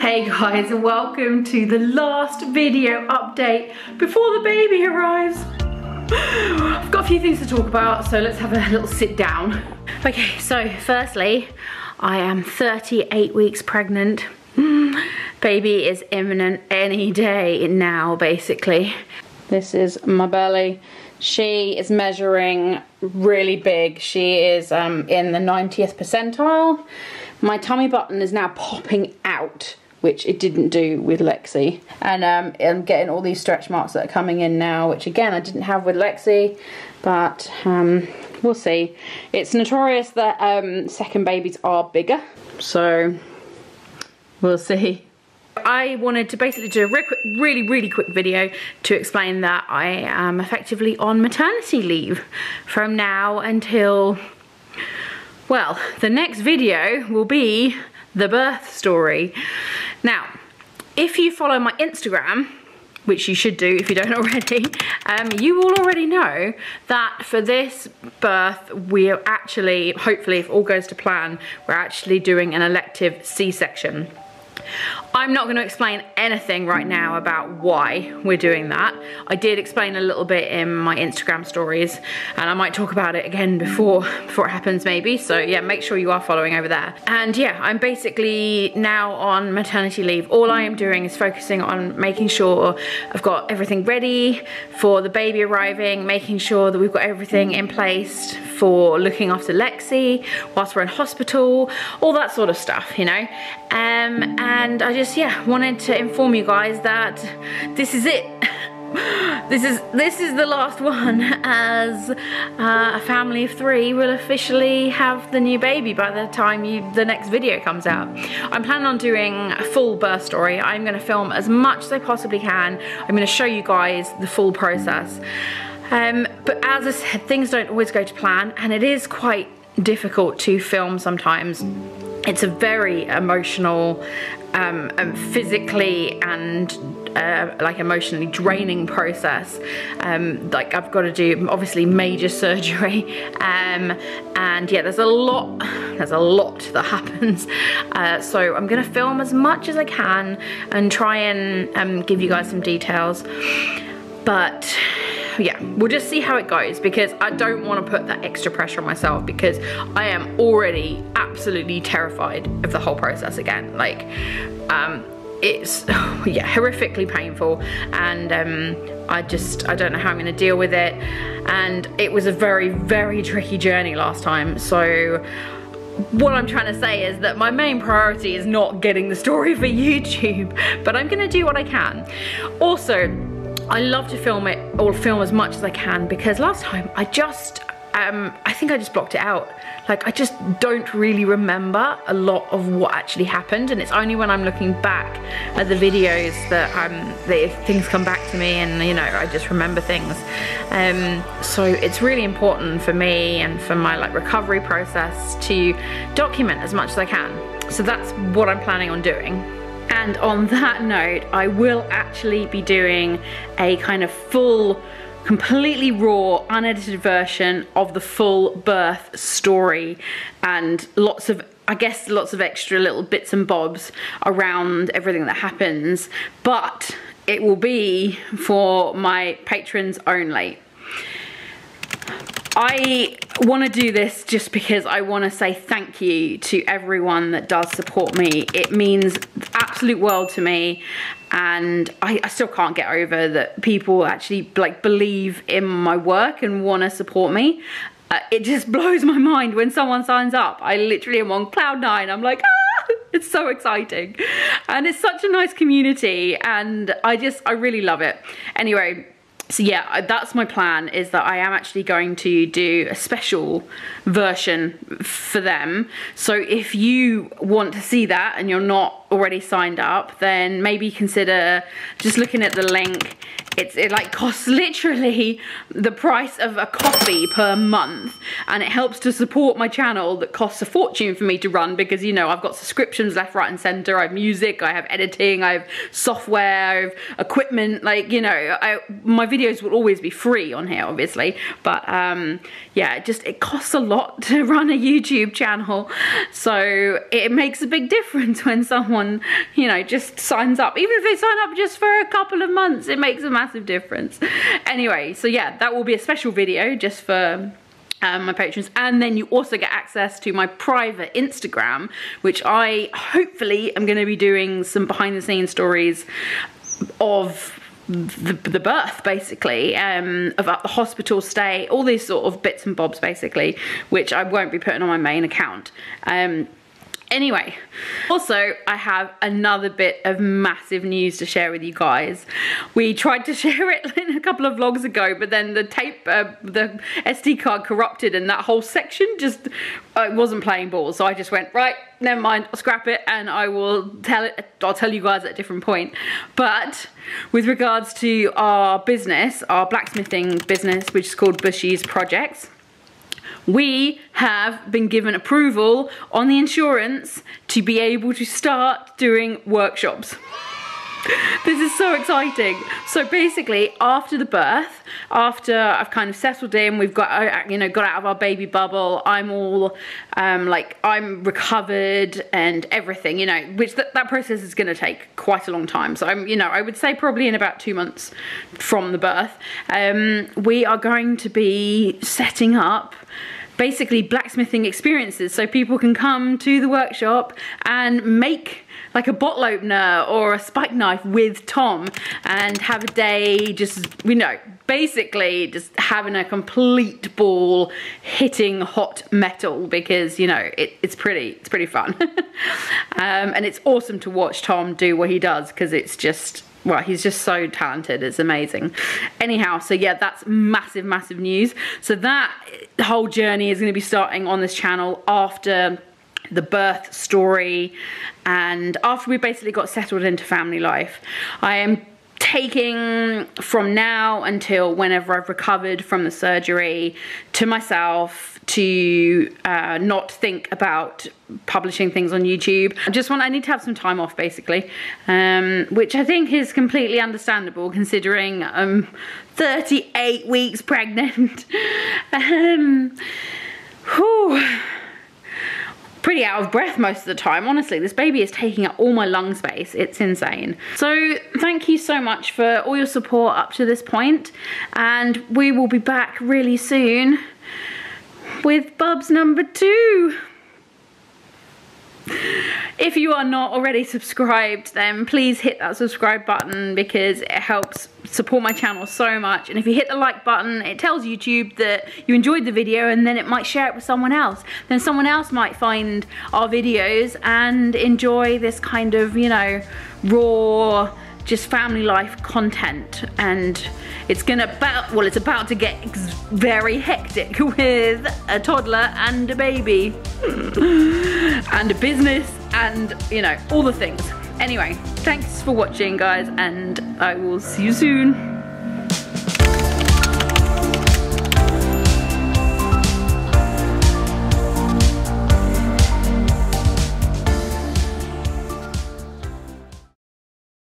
Hey guys, welcome to the last video update before the baby arrives. I've got a few things to talk about, so let's have a little sit down. Okay, so firstly, I am 38 weeks pregnant. Baby is imminent any day now, basically. This is my belly. She is measuring really big. She is in the 90th percentile. My tummy button is now popping out, which it didn't do with Lexi. And I'm getting all these stretch marks that are coming in now, which again, I didn't have with Lexi, but we'll see. It's notorious that second babies are bigger, so we'll see. I wanted to basically do a really quick video to explain that I am effectively on maternity leave from now until, well, the next video will be the birth story. Now, if you follow my Instagram, which you should do if you don't already, you will already know that for this birth, we are actually, hopefully if all goes to plan, we're actually doing an elective C-section. I'm not going to explain anything right now about why we're doing that. I did explain a little bit in my Instagram stories, and I might talk about it again before it happens maybe, so yeah, make sure you are following over there. And yeah, I'm basically now on maternity leave. All I am doing is focusing on making sure I've got everything ready for the baby arriving, making sure that we've got everything in place for looking after Lexi whilst we're in hospital, all that sort of stuff, you know. And I just, yeah, wanted to inform you guys that this is it. This is the last one, as a family of three will officially have the new baby by the time the next video comes out. I'm planning on doing a full birth story. I'm going to film as much as I possibly can. I'm going to show you guys the full process. But as I said, things don't always go to plan, and it is quite difficult to film sometimes. It's a very emotional, and physically and like emotionally draining process. Like, I've got to do obviously major surgery, and yeah, there's a lot that happens. So I'm gonna film as much as I can and try and give you guys some details, but yeah, we'll just see how it goes, because I don't want to put that extra pressure on myself, because I am already absolutely terrified of the whole process again. Like, it's, yeah, horrifically painful, and I don't know how I'm going to deal with it. And it was a very tricky journey last time, so what I'm trying to say is that my main priority is not getting the story for YouTube, but I'm going to do what I can. Also, I love to film it, or film as much as I can, because last time I just, I think I just blocked it out. Like, I just don't really remember a lot of what actually happened, and it's only when I'm looking back at the videos that things come back to me, and you know, I just remember things. So it's really important for me and for my like recovery process to document as much as I can. So that's what I'm planning on doing. And on that note, I will actually be doing a kind of full, completely raw, unedited version of the full birth story, and lots of, I guess, lots of extra little bits and bobs around everything that happens, but it will be for my patrons only. I want to do this just because I want to say thank you to everyone that does support me. It means the absolute world to me, and I still can't get over that people actually like believe in my work and want to support me. It just blows my mind when someone signs up. I literally am on cloud nine. I'm like, ah! It's so exciting, and it's such a nice community, and I really love it. Anyway, so yeah, that's my plan, is that I am actually going to do a special version for them. So if you want to see that and you're not already signed up, then maybe consider just looking at the link. It like costs literally the price of a coffee per month, and it helps to support my channel that costs a fortune for me to run, because you know, I've got subscriptions left, right and centre. I have music, I have editing, I have software, I have equipment, like, you know, my videos will always be free on here obviously, but yeah, it costs a lot to run a YouTube channel, so it makes a big difference when someone someone, you know, just signs up. Even if they sign up just for a couple of months, it makes a massive difference. Anyway, so yeah, that will be a special video just for my patrons, and then you also get access to my private Instagram, which I hopefully am going to be doing some behind the scenes stories of the birth, basically, about the hospital stay, all these sort of bits and bobs, basically, which I won't be putting on my main account. Anyway, also I have another bit of massive news to share with you guys. We tried to share it in a couple of vlogs ago, but then the tape, the SD card corrupted, and that whole section just wasn't playing ball. So I just went, right, never mind, I'll scrap it, and I will tell it. I'll tell you guys at a different point. But with regards to our business, our blacksmithing business, which is called Bushy's Projects, we have been given approval on the insurance to be able to start doing workshops. This is so exciting. So basically, after the birth, after I've kind of settled in, we've got, you know, got out of our baby bubble, I'm all like, I'm recovered and everything, you know, which that process is going to take quite a long time. So I'm, you know, I would say probably in about 2 months from the birth, we are going to be setting up basically blacksmithing experiences, so people can come to the workshop and make like a bottle opener or a spike knife with Tom, and have a day just, you know, basically just having a complete ball hitting hot metal, because, you know, it's pretty fun. And it's awesome to watch Tom do what he does, because it's just, well, he's just so talented, it's amazing. Anyhow, so yeah, that's massive, massive news. So that whole journey is going to be starting on this channel after the birth story, and after we basically got settled into family life. I am taking from now until whenever I've recovered from the surgery to myself to not think about publishing things on YouTube. I need to have some time off, basically, which I think is completely understandable considering I'm 38 weeks pregnant. Pretty out of breath most of the time, honestly. This baby is taking up all my lung space, it's insane. So thank you so much for all your support up to this point, and we will be back really soon with Bubs number 2. If you are not already subscribed, then please hit that subscribe button, because it helps support my channel so much. And if you hit the like button, it tells YouTube that you enjoyed the video, and then it might share it with someone else. Then someone else might find our videos and enjoy this kind of, you know, raw, just family life content. And it's gonna it's about to get very hectic with a toddler and a baby and a business and, you know, all the things. Anyway, thanks for watching, guys, and I will see you soon.